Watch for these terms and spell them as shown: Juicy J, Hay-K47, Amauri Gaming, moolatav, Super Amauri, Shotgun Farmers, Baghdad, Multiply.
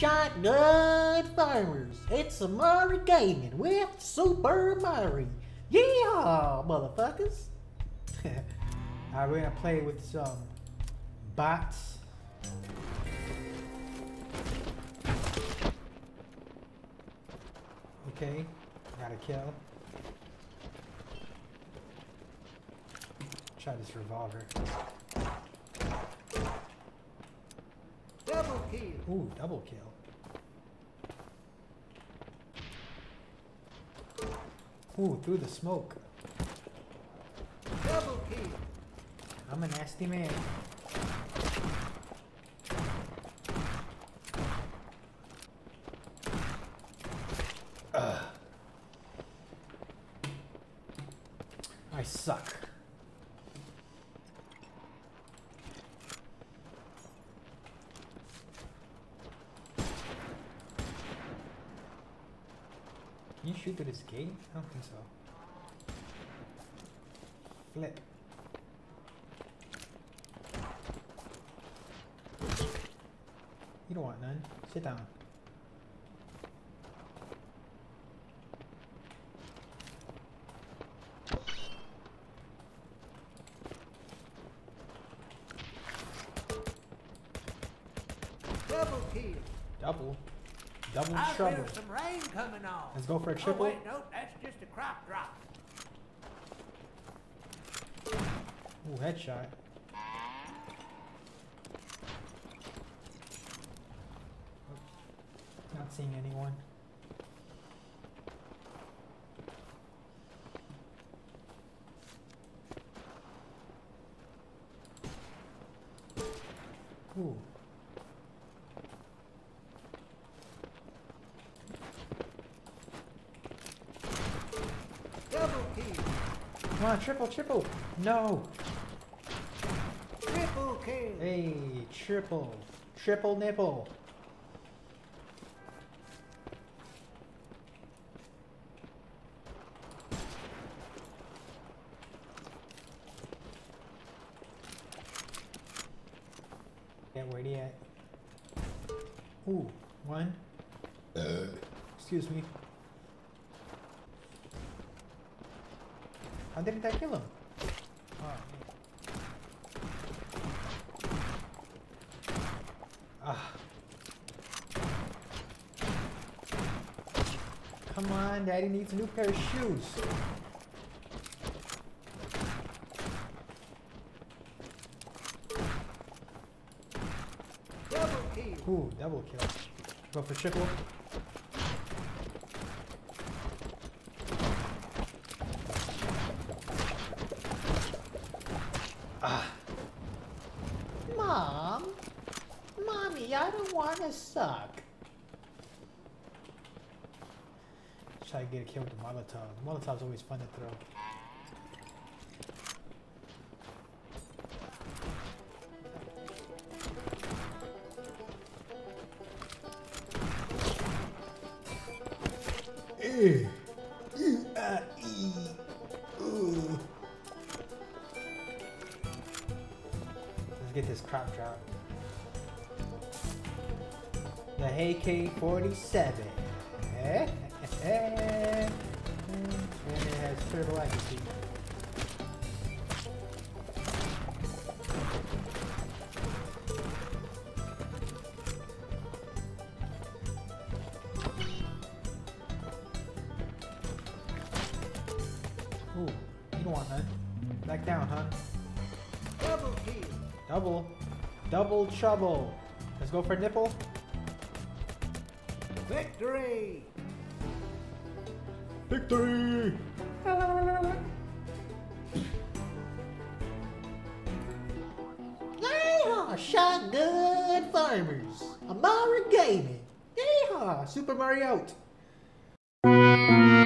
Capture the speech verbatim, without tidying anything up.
Shotgun Farmers. It's Amauri Gaming with Super Amauri. Yeah, motherfuckers. Alright, we're gonna play with some bots. Okay, gotta kill. Try this revolver. Double kill. Ooh, double kill. Ooh, through the smoke. Double kill. I'm a nasty man. Ugh. I suck. Can you shoot through this gate? I don't think so. Flip. You don't want none. Sit down. Double kill. Double. Double I trouble. Some rain coming on. Let's go for a triple. Oh, wait, no, that's just a crop drop. Ooh, headshot. Oops. Not seeing anyone. Ooh. Come on, triple, triple! No! Triple kill! Hey, triple! Triple nipple! Yeah, where'd he at? Ooh, one. Excuse me. How didn't I kill him? Oh. Ah. Come on, Daddy needs a new pair of shoes. Double kill. Ooh, double kill. Go for triple. I don't wanna suck. Let's try to get a kill with the Molotov. The Molotov's always fun to throw. Ew. Ew, uh, ew. Let's get this crop drop. The Hay K forty-seven. And it has turbo accuracy. Ooh, you don't want that. Back down, huh? Double kill. Double. Double trouble. Let's go for a nipple. Victory! Victory! Ah. Yeehaw! Shotgun Farmers! Amauri Gaming! Yeehaw! Super Mario out!